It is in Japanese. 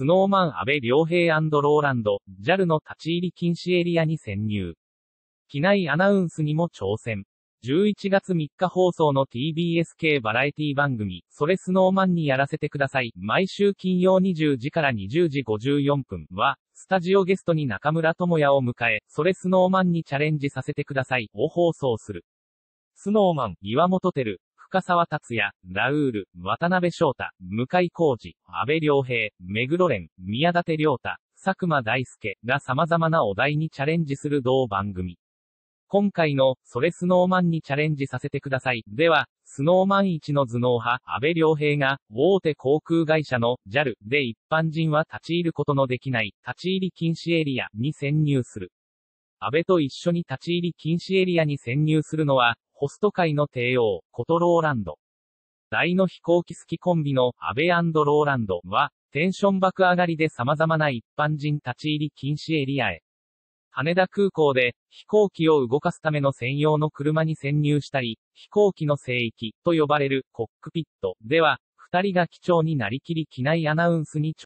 スノーマン安倍良平&ローランド、JAL の立ち入り禁止エリアに潜入。機内アナウンスにも挑戦。11月3日放送の TBSK バラエティ番組、それスノーマンにやらせてください。毎週金曜20時から20時54分は、スタジオゲストに中村智也を迎え、それスノーマンにチャレンジさせてくださいを放送する。スノーマン、岩本照、深沢達也、ラウール、渡辺翔太、向井康二、安倍良平、目黒蓮、宮舘涼太、佐久間大介が様々なお題にチャレンジする同番組。今回の、それスノーマンにチャレンジさせてください。では、スノーマン一の頭脳派、安倍良平が、大手航空会社の JAL で一般人は立ち入ることのできない、立ち入り禁止エリアに潜入する。安倍と一緒に立ち入り禁止エリアに潜入するのは、ホスト界の帝王、ことローランド。大の飛行機好きコンビの安倍&ローランドは、テンション爆上がりで様々な一般人立ち入り禁止エリアへ。羽田空港で飛行機を動かすための専用の車に潜入したり、飛行機の聖域と呼ばれるコックピットでは、二人が機長になりきり機内アナウンスに挑戦。